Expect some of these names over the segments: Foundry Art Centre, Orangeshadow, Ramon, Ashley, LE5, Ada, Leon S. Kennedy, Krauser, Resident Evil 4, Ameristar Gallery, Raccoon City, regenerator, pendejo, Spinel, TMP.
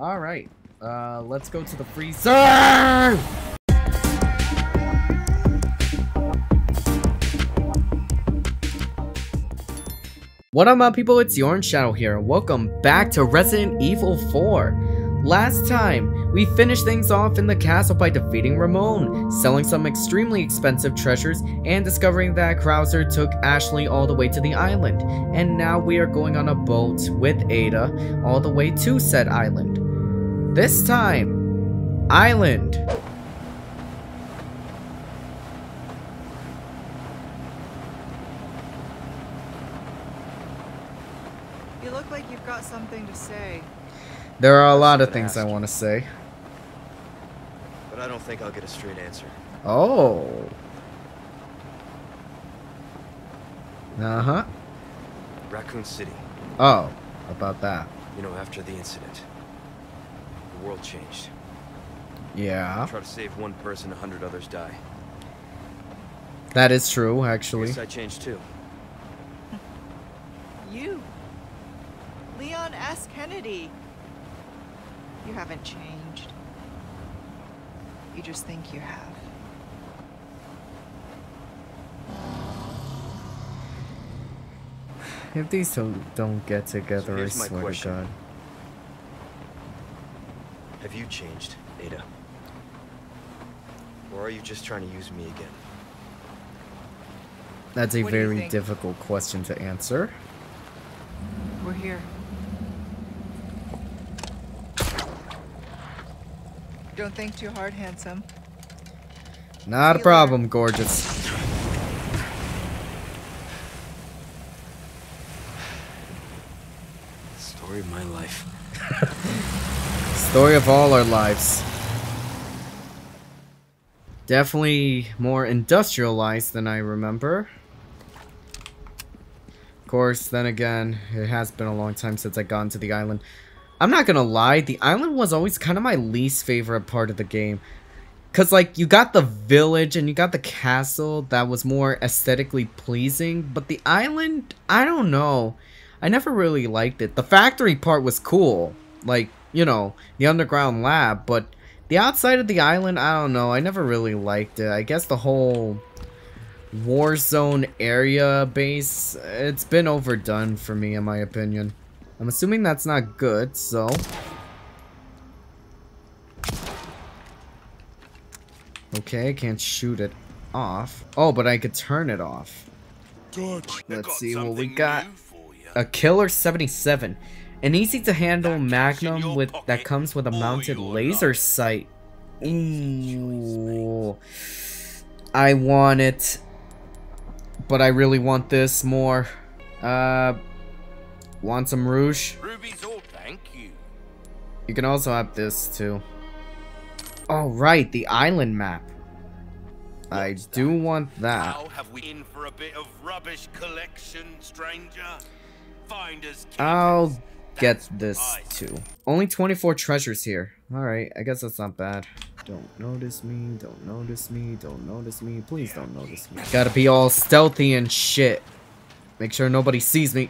Alright, let's go to the freezer! What up my people, it's the Orangeshadow here, and welcome back to Resident Evil 4. Last time, we finished things off in the castle by defeating Ramon, selling some extremely expensive treasures, and discovering that Krauser took Ashley all the way to the island. And now we are going on a boat with Ada all the way to said island. This time, island. You look like you've got something to say. There are a lot of things I want to say. But I don't think I'll get a straight answer. Oh. Uh-huh. Raccoon City. Oh, about that. You know, after the incident, the world changed. Yeah. Try to save one person, 100 others die. That is true, actually. Yes, I changed too. You, Leon S. Kennedy. You haven't changed. You just think you have. If these two don't get together, I swear to God. Have you changed, Ada? Or are you just trying to use me again? That's a very difficult question to answer. We're here. Don't think too hard, handsome. Not a problem, gorgeous. Story of my life. Story of all our lives. Definitely more industrialized than I remember. Of course, then again, it has been a long time since I got into the island. I'm not gonna lie, the island was always kind of my least favorite part of the game. Cause like, you got the village and you got the castle that was more aesthetically pleasing, but the island, I don't know. I never really liked it. The factory part was cool. Like, you know, the underground lab, but the outside of the island, I don't know, I never really liked it. I guess the whole war zone area base, it's been overdone for me, in my opinion. I'm assuming that's not good, so. Okay, I can't shoot it off. Oh, but I could turn it off. Let's see what we got. A Killer 77. An easy-to-handle Magnum with that comes with a mounted laser sight. Ooh, I want it, but I really want this more. Want some rouge? Ruby's all, thank you. You can also have this too. Oh right, the island map. I do want that. How have we in for a bit of rubbish collection, stranger? Find us. I'll get this too. Only 24 treasures here. Alright, I guess that's not bad. Don't notice me, don't notice me, don't notice me, please don't notice me. Gotta be all stealthy and shit. Make sure nobody sees me.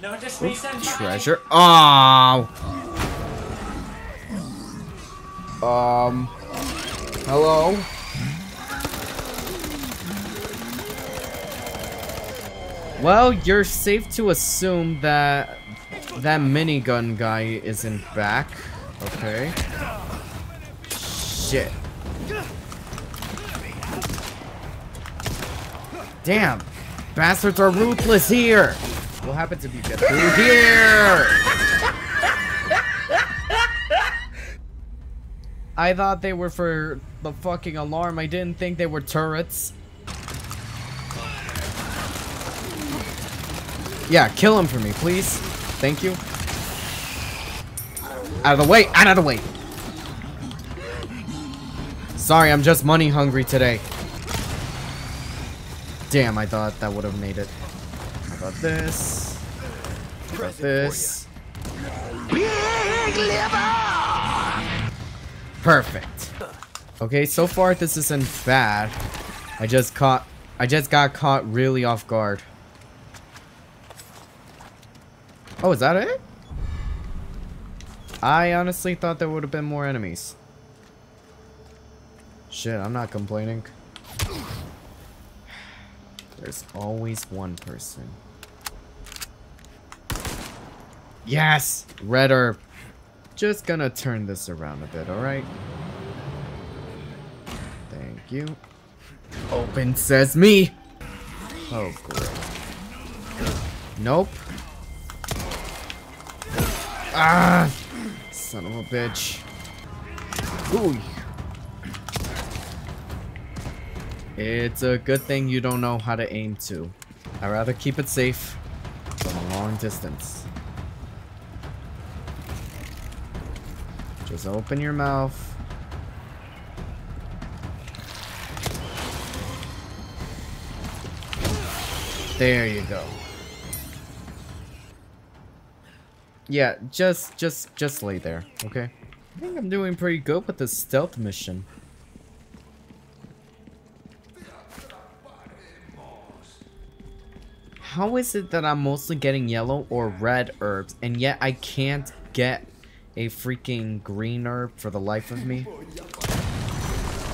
Notice me, treasure. Oh. Hello? Well, you're safe to assume that that minigun guy isn't back. Okay. Shit. Damn. Bastards are ruthless here. What happens if you get through here? I thought they were for the fucking alarm. I didn't think they were turrets. Yeah, kill him for me, please. Thank you. Out of the way! Out of the way! Sorry, I'm just money hungry today. Damn, I thought that would have made it. How about this? How about this? Perfect. Okay, so far this isn't bad. I just got caught really off guard. Oh, is that it? I honestly thought there would have been more enemies. Shit, I'm not complaining. There's always one person. Yes! Red herb. Just gonna turn this around a bit, alright? Thank you. Open says me! Oh, great. Nope. Ah! Son of a bitch. Ooh. It's a good thing you don't know how to aim to. I'd rather keep it safe from a long distance. Just open your mouth. There you go. Yeah, just lay there, okay? I think I'm doing pretty good with this stealth mission. How is it that I'm mostly getting yellow or red herbs, and yet I can't get a freaking green herb for the life of me?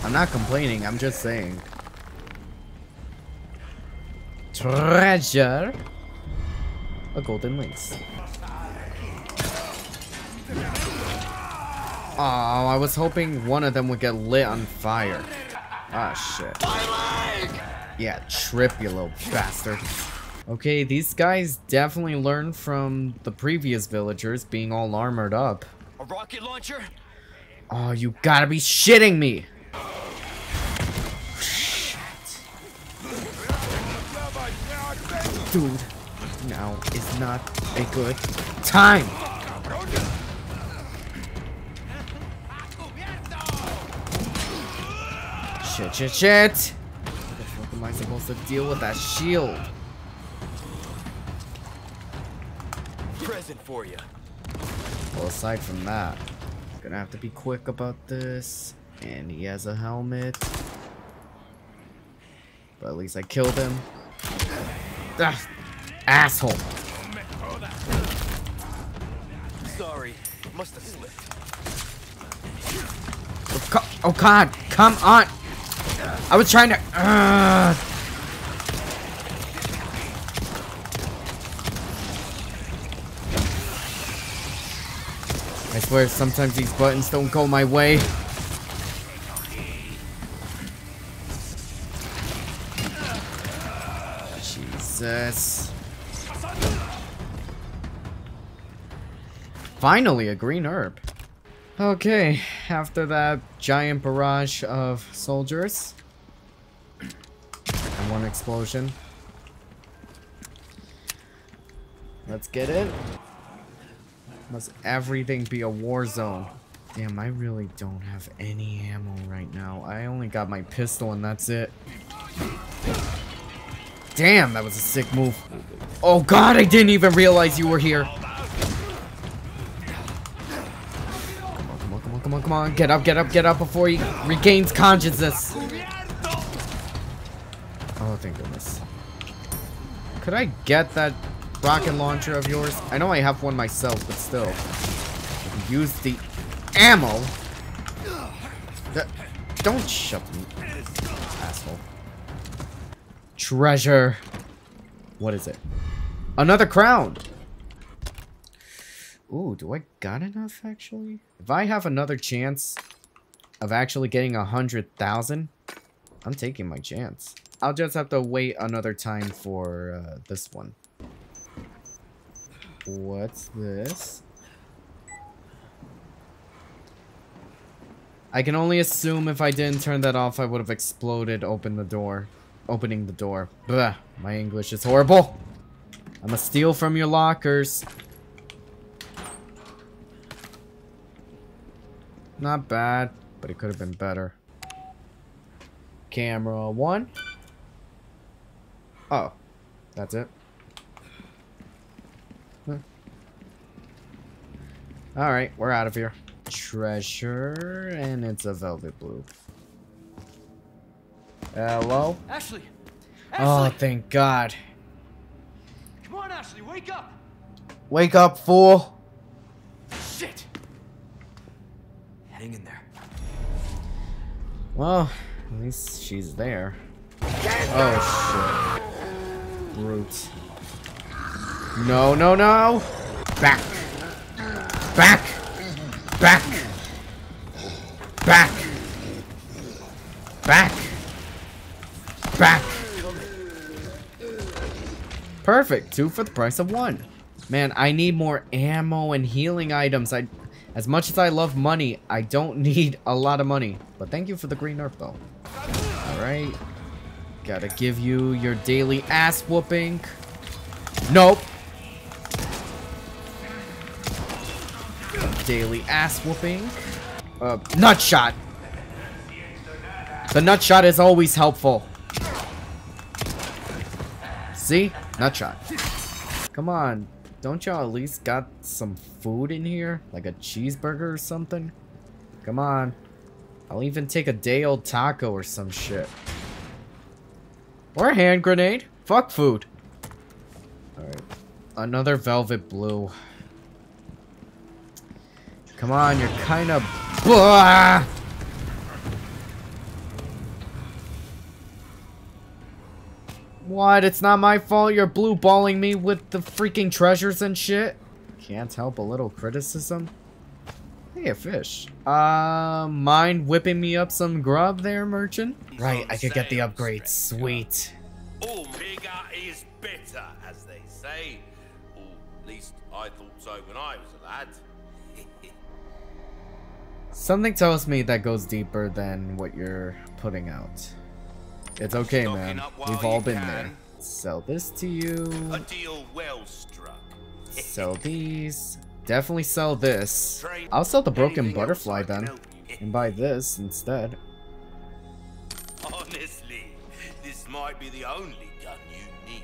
I'm not complaining, I'm just saying. Treasure! A golden lynx. Oh, I was hoping one of them would get lit on fire. Ah, shit. Yeah, trip, you little bastard. Okay, these guys definitely learned from the previous villagers being all armored up. A rocket launcher? Oh, you gotta be shitting me! Shit. Dude, now is not a good time! Shit, shit, shit! How the fuck am I supposed to deal with that shield? Present for you. Well, aside from that, gonna have to be quick about this. And he has a helmet, but at least I killed him. Ugh, asshole. Sorry, must have slipped. Oh God, come on! I was trying to. I swear, sometimes these buttons don't go my way. Jesus. Finally, a green herb. Okay, after that giant barrage of soldiers. And one explosion. Let's get it. Must everything be a war zone? Damn, I really don't have any ammo right now. I only got my pistol and that's it. Damn, that was a sick move. Oh God, I didn't even realize you were here. Come on, come on, come on, come on, come on. Get up before he regains consciousness. Oh, thank goodness. Could I get that rocket launcher of yours? I know I have one myself, but still. Use the ammo. Don't shove me, asshole. Treasure. What is it? Another crown. Ooh, do I got enough actually? If I have another chance of actually getting 100,000, I'm taking my chance. I'll just have to wait another time for this one. What's this? I can only assume if I didn't turn that off, I would have exploded opening the door. Blah, my English is horrible. I'm gonna steal from your lockers. Not bad, but it could have been better. Camera one. Oh, that's it. Alright, we're out of here. Treasure, and it's a velvet blue. Hello? Ashley! Ashley! Oh, thank God. Come on, Ashley, wake up! Wake up, fool! Shit! Hang in there. Well, at least she's there. Oh shit. Brute. No, no, no! Back! Back! Back! Back! Back! Back! Perfect! 2 for the price of 1. Man, I need more ammo and healing items. As much as I love money, I don't need a lot of money. But thank you for the green herb, though. Alright. Gotta give you your daily ass whooping. Nope. Daily ass whooping. Nut shot. The nut shot is always helpful. See? Nut shot. Come on. Don't y'all at least got some food in here? Like a cheeseburger or something? Come on. I'll even take a day-old taco or some shit. Or a hand grenade. Fuck food. Alright. Another velvet blue. Come on, you're kind of... Blah! What? It's not my fault you're blue balling me with the freaking treasures and shit. Can't help a little criticism. Hey, a fish. Mind whipping me up some grub there, merchant? Right, I could get the upgrade. Sweet. All bigger is better, as they say. Or at least I thought so when I was a lad. Something tells me that goes deeper than what you're putting out. It's okay, man. We've all been there. Sell this to you. A deal well struck. Sell these. Definitely sell this. I'll sell the broken butterfly then. And buy this instead. Honestly, this might be the only gun you need.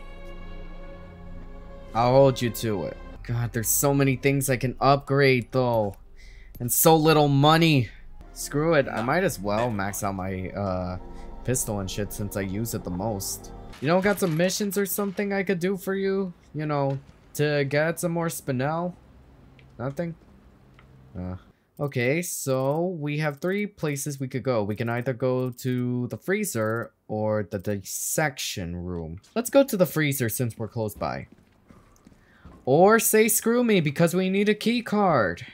I'll hold you to it. God, there's so many things I can upgrade though. And so little money. Screw it, I might as well max out my pistol and shit since I use it the most. You know, got some missions or something I could do for you? You know, to get some more spinel? Nothing? Okay, so we have 3 places we could go. We can either go to the freezer or the dissection room. Let's go to the freezer since we're close by. Or say screw me because we need a key card.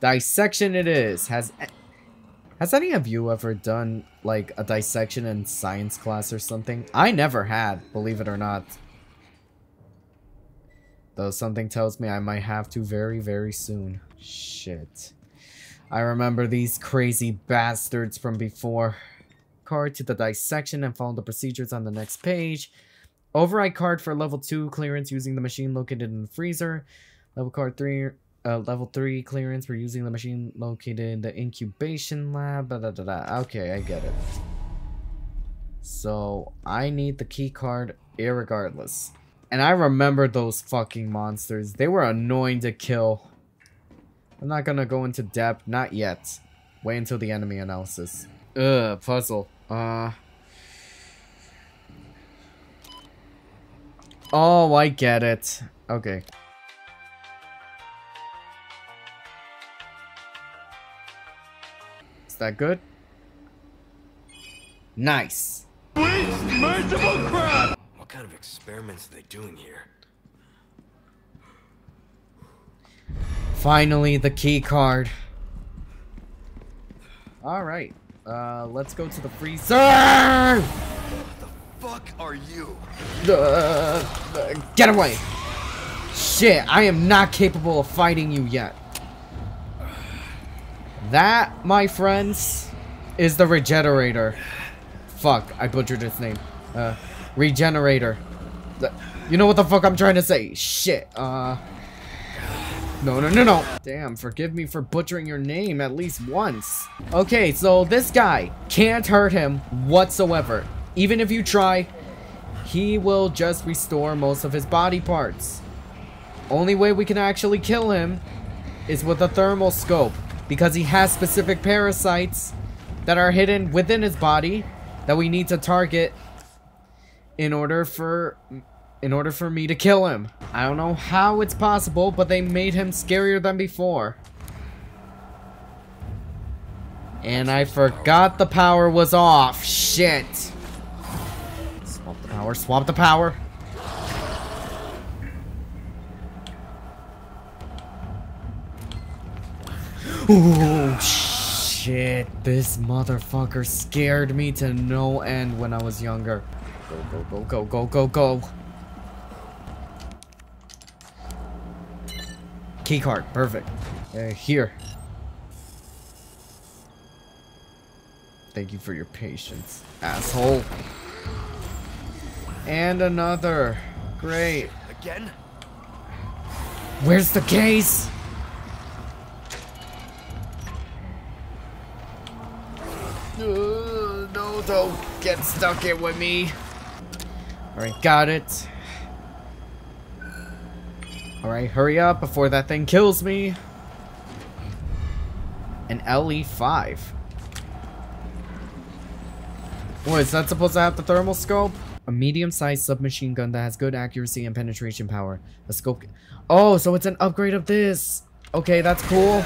Dissection it is. Has any of you ever done, like, a dissection in science class or something? I never had, believe it or not. Though something tells me I might have to very, very soon. Shit. I remember these crazy bastards from before. Card to the dissection and follow the procedures on the next page. Override card for level 2 clearance using the machine located in the freezer. Level 3 clearance. We're using the machine located in the incubation lab. Da, da, da, da. Okay, I get it. So, I need the key card irregardless. And I remember those fucking monsters. They were annoying to kill. I'm not gonna go into depth. Not yet. Wait until the enemy analysis. Ugh, puzzle. Oh, I get it. Okay. That good? Nice. Merchantable crap. What kind of experiments are they doing here? Finally, the key card. All right. Let's go to the freezer. What the fuck are you? Get away! Shit, I am not capable of fighting you yet. That, my friends, is the regenerator. Fuck, I butchered its name. Regenerator. You know what the fuck I'm trying to say? Shit. No, no, no, no. Damn, forgive me for butchering your name at least once. Okay, so this guy can't hurt him whatsoever. Even if you try, he will just restore most of his body parts. Only way we can actually kill him is with a thermal scope. Because he has specific parasites that are hidden within his body that we need to target in order for me to kill him. I don't know how it's possible, but they made him scarier than before. And I forgot the power was off. Shit. Swap the power. Swap the power. Oh shit. This motherfucker scared me to no end when I was younger. Go, go, go, go, go, go, go. Keycard. Perfect. Here. Thank you for your patience, asshole. And another. Great. Again? Where's the case? No, don't get stuck in with me. Alright, got it. Alright, hurry up before that thing kills me. An LE5. What, is that supposed to have the thermal scope? A medium-sized submachine gun that has good accuracy and penetration power. A scope... Oh, so it's an upgrade of this. Okay, that's cool.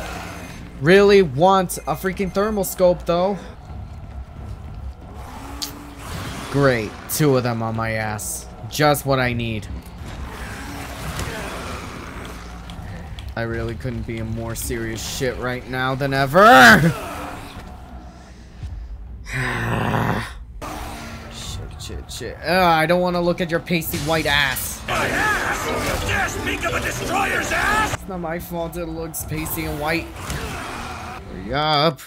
Really want a freaking thermal scope, though. Great. 2 of them on my ass. Just what I need. I really couldn't be in more serious shit right now than ever! Shit, shit, shit. I don't want to look at your pasty white ass. My ass! You dare speak of a destroyer's ass! It's not my fault it looks pasty and white. Hurry up.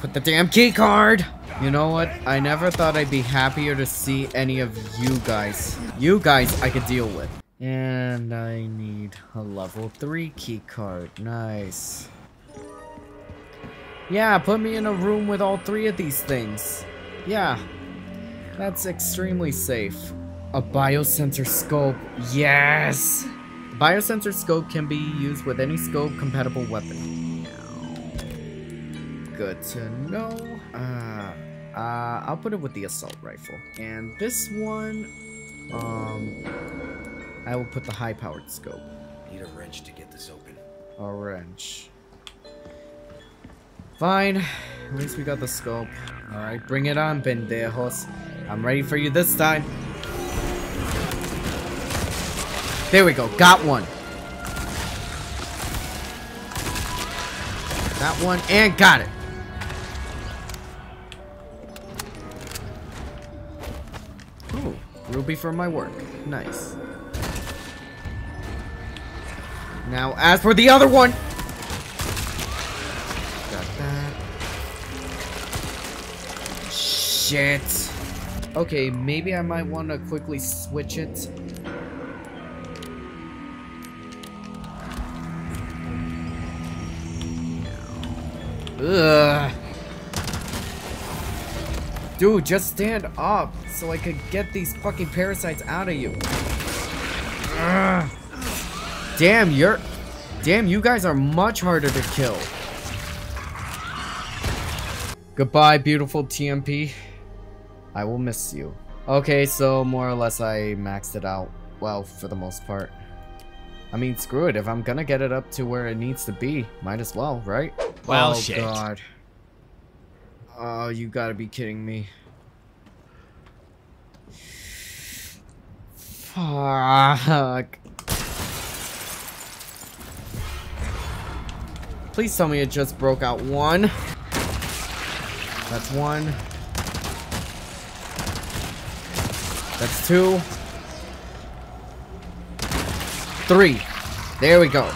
Put the damn key card! You know what? I never thought I'd be happier to see any of you guys. You guys I could deal with. And I need a level 3 key card. Nice. Yeah, put me in a room with all 3 of these things. Yeah. That's extremely safe. A biosensor scope. Yes! The biosensor scope can be used with any scope compatible weapon. Good to know. I'll put it with the assault rifle. And this one, I will put the high-powered scope. Need a wrench to get this open. A wrench. Fine. At least we got the scope. Alright, bring it on, pendejos. I'm ready for you this time. There we go. Got one. That one, and got it. Ooh, ruby for my work. Nice. Now, as for the other one! Got that. Shit. Okay, maybe I might want to quickly switch it. Ugh. Dude, just stand up so I could get these fucking parasites out of you. Ugh. Damn, you guys are much harder to kill. Goodbye, beautiful TMP. I will miss you. Okay, so more or less I maxed it out. Well, for the most part. I mean, screw it. If I'm gonna get it up to where it needs to be, might as well, right? Well, oh, shit. God. Oh, you gotta be kidding me. Fuck. Please tell me it just broke out one. That's one. That's two. 3. There we go.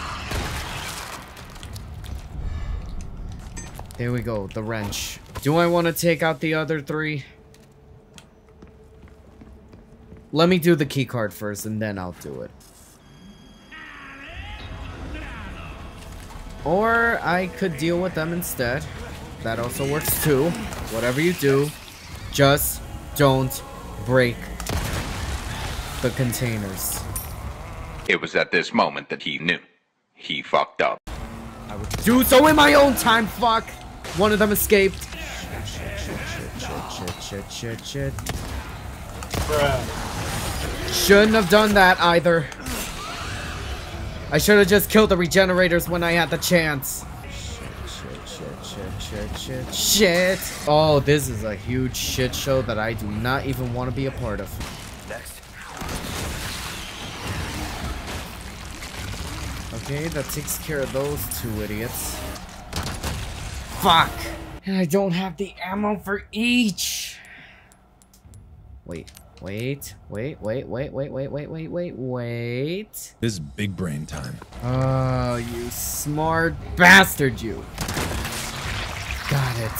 There we go, the wrench. Do I want to take out the other 3? Let me do the key card first and then I'll do it. Or I could deal with them instead. That also works too. Whatever you do, just don't break the containers. It was at this moment that he knew. He fucked up. I would do so in my own time, fuck! One of them escaped. Shit. Bruh. Shouldn't have done that either. I should have just killed the regenerators when I had the chance. Shit, shit, shit, Shit. Oh, this is a huge shit show that I do not even want to be a part of. Next. Okay, that takes care of those two idiots. Fuck! And I don't have the ammo for each! Wait. This is big brain time. Oh, you smart bastard, you. Got it.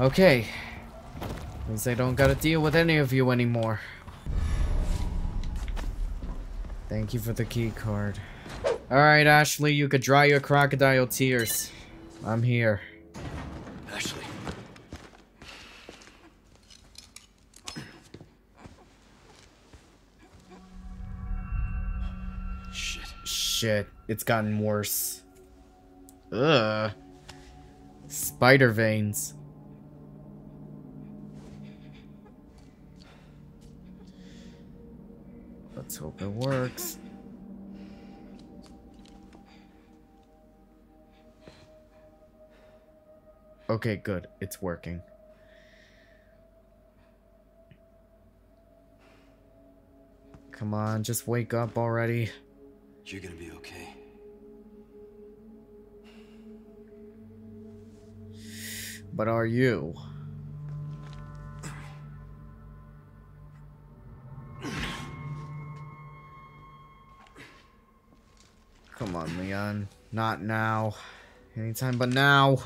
Okay. Means I don't gotta deal with any of you anymore. Thank you for the key card. Alright, Ashley, you could dry your crocodile tears. I'm here. Ashley. Shit, it's gotten worse. Ugh. Spider veins. Let's hope it works. Okay, good. It's working. Come on, just wake up already. You're gonna be okay. But are you? Come on, Leon. Not now. Anytime but now.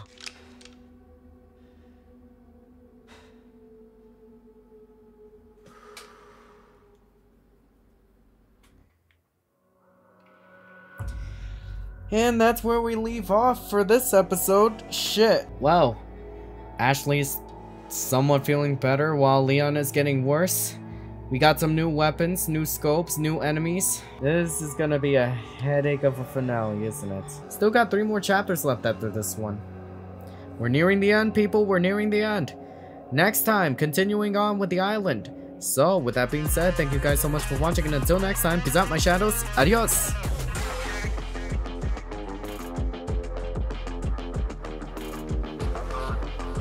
And that's where we leave off for this episode. Shit. Wow. Ashley's somewhat feeling better while Leon is getting worse. We got some new weapons, new scopes, new enemies. This is gonna be a headache of a finale, isn't it? Still got 3 more chapters left after this one. We're nearing the end, people. We're nearing the end. Next time, continuing on with the island. So, with that being said, thank you guys so much for watching. And until next time, peace out, my shadows. Adios.